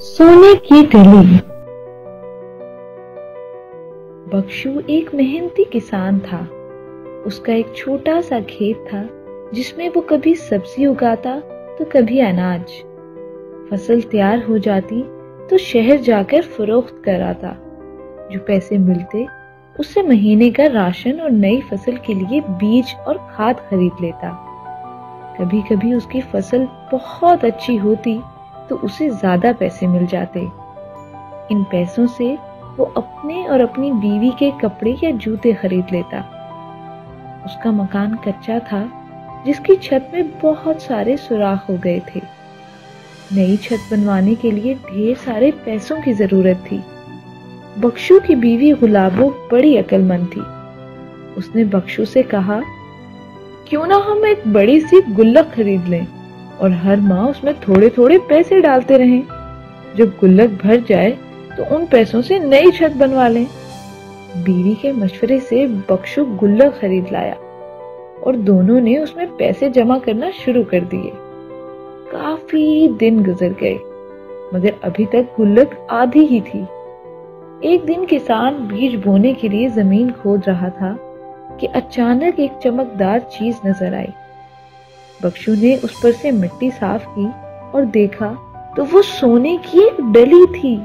सोने की डली। बख्शू एक मेहनती किसान था। उसका एक छोटा सा खेत था जिसमें वो कभी सब्जी उगाता तो कभी अनाज। फसल तैयार हो जाती तो शहर जाकर फरोख्त कराता। जो पैसे मिलते उससे महीने का राशन और नई फसल के लिए बीज और खाद खरीद लेता। कभी कभी उसकी फसल बहुत अच्छी होती तो उसे ज्यादा पैसे मिल जाते। इन पैसों से वो अपने और अपनी बीवी के कपड़े या जूते खरीद लेता। उसका मकान कच्चा था जिसकी छत में बहुत सारे सुराख हो गए थे। नई छत बनवाने के लिए ढेर सारे पैसों की जरूरत थी। बख्शू की बीवी गुलाबो बड़ी अक्लमंद थी। उसने बख्शू से कहा, क्यों ना हम एक बड़ी सी गुल्लक खरीद लें और हर माह उसमें थोड़े थोड़े पैसे डालते रहें। जब गुल्लक भर जाए तो उन पैसों से नई छत बनवा लें। बीवी के मशवरे से बख्शू गुल्लक खरीद लाया और दोनों ने उसमें पैसे जमा करना शुरू कर दिए। काफी दिन गुजर गए मगर अभी तक गुल्लक आधी ही थी। एक दिन किसान बीज बोने के लिए जमीन खोद रहा था कि अचानक एक चमकदार चीज नजर आई। बख्शू ने उस पर से मिट्टी साफ की और देखा तो वो सोने की एक डली थी।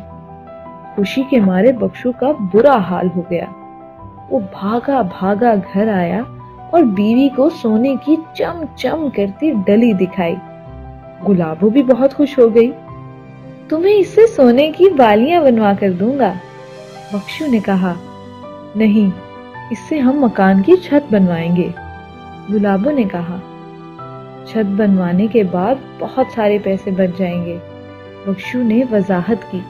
खुशी के मारे बख्शू का बुरा हाल हो गया। वो भागा भागा घर आया और बीवी को सोने की चम चम करती डली दिखाई। गुलाबो भी बहुत खुश हो गई। तुम्हें इससे सोने की बालियां बनवा कर दूंगा, बख्शू ने कहा। नहीं, इससे हम मकान की छत बनवाएंगे, गुलाबो ने कहा। छत बनवाने के बाद बहुत सारे पैसे बच जाएंगे, बख्शू ने वजाहत की।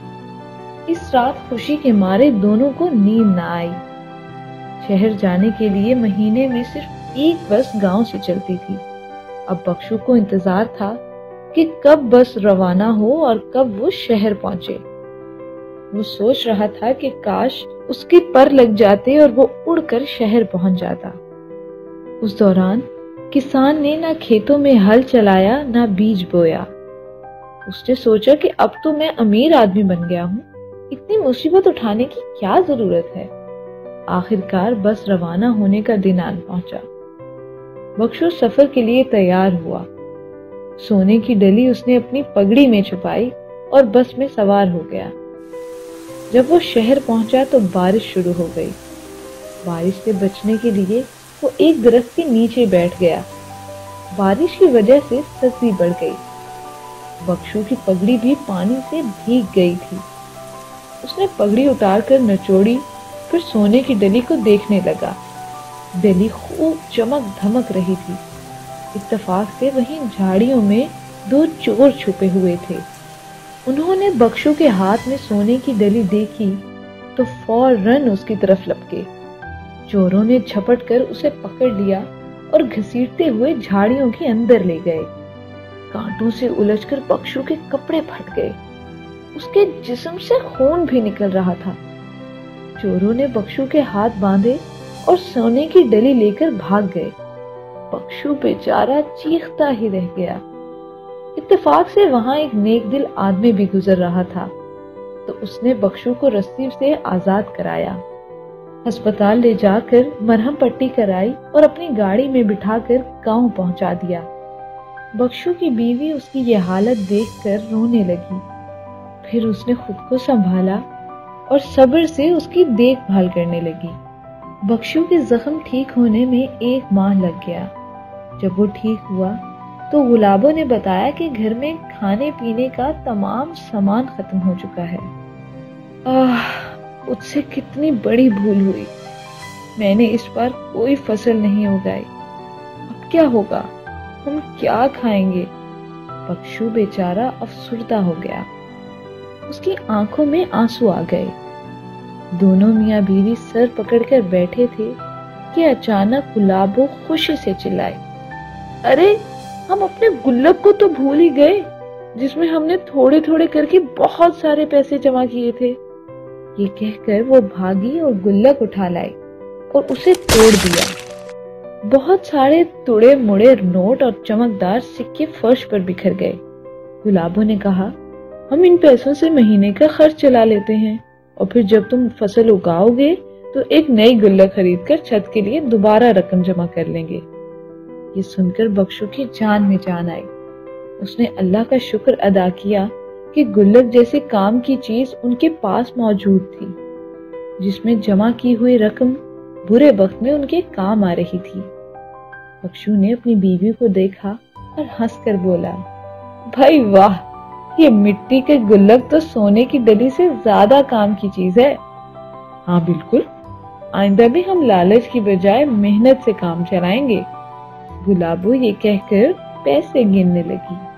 इस रात खुशी के मारे दोनों को नींद ना आई। शहर जाने के लिए महीने में सिर्फ एक बस गांव से चलती थी। अब बख्शू को इंतजार था कि कब बस रवाना हो और कब वो शहर पहुंचे। वो सोच रहा था कि काश उसके पर लग जाते और वो उड़कर शहर पहुंच जाता। उस दौरान किसान ने ना खेतों में हल चलाया ना बीज बोया। उसने सोचा कि अब तो मैं अमीर आदमी बन गया हूँ, इतनी मुसीबत उठाने की क्या जरूरत है। आखिरकार बस रवाना होने का दिन आन पहुंचा। बख्शू सफर के लिए तैयार हुआ। सोने की डली उसने अपनी पगड़ी में छुपाई और बस में सवार हो गया। जब वो शहर पहुंचा तो बारिश शुरू हो गई। बारिश से बचने के लिए वो एक दरख्त के नीचे बैठ गया। बारिश की वजह से सर्दी बढ़ गई। बख्शू की पगड़ी भी पानी से भीग गई थी। उसने पगड़ी उतारकर नचोड़ी, फिर सोने की डली को देखने लगा। डली खूब चमक धमक रही थी। इत्तेफाक से वहीं झाड़ियों में दो चोर छुपे हुए थे। उन्होंने बख्शू के हाथ में सोने की डली देखी तो फौरन उसकी तरफ लपके। चोरों ने झपट कर उसे पकड़ लिया और घसीटते हुए झाड़ियों के अंदर ले गए। कांटों से उलझकर बख्शू के कपड़े फट गए। उसके जिस्म से खून भी निकल रहा था। चोरों ने बख्शू के हाथ बांधे और सोने की डली लेकर भाग गए। बख्शू बेचारा चीखता ही रह गया। इत्तेफाक से वहां एक नेकदिल आदमी भी गुजर रहा था तो उसने बख्शू को रस्सी से आजाद कराया। अस्पताल ले जाकर मरहम पट्टी कराई और अपनी गाड़ी में बिठाकर गांव पहुंचा दिया। बख्शू की बीवी उसकी यह हालत देखकर रोने लगी। फिर उसने खुद को संभाला और सब्र से उसकी देखभाल करने लगी। बख्शू के जख्म ठीक होने में एक माह लग गया। जब वो ठीक हुआ तो गुलाबो ने बताया कि घर में खाने पीने का तमाम सामान खत्म हो चुका है। उससे कितनी बड़ी भूल हुई। मैंने इस बार कोई फसल नहीं उगाई। अब क्या होगा, हम क्या खाएंगे। बख्शू बेचारा अफसुर्दा हो गया। उसकी आंखों में आंसू आ गए। दोनों मियां बीवी सर पकड़कर बैठे थे कि अचानक गुलाबो खुशी से चिल्लाई, अरे हम अपने गुल्लक को तो भूल ही गए जिसमें हमने थोड़े थोड़े करके बहुत सारे पैसे जमा किए थे। ये कहकर वो भागी और गुल्लक उठा लाई और उसे तोड़ दिया। बहुत सारे तुड़े मुड़े नोट और चमकदार सिक्के फर्श पर बिखर गए। गुलाबो ने कहा, हम इन पैसों से महीने का खर्च चला लेते हैं और फिर जब तुम फसल उगाओगे तो एक नई गुल्ला खरीदकर छत के लिए दोबारा रकम जमा कर लेंगे। ये सुनकर बख्शू की जान में जान आई। उसने अल्लाह का शुक्र अदा किया कि गुल्लक जैसे काम की चीज उनके पास मौजूद थी, जिसमें जमा की हुई रकम बुरे वक्त में उनके काम आ रही थी। बख्शू ने अपनी बीवी को देखा और हंसकर बोला, भाई वाह, ये मिट्टी के गुल्लक तो सोने की डली से ज्यादा काम की चीज है। हाँ बिल्कुल, आइंदा भी हम लालच की बजाय मेहनत से काम चलाएंगे। गुलाबो ये कहकर पैसे गिनने लगी।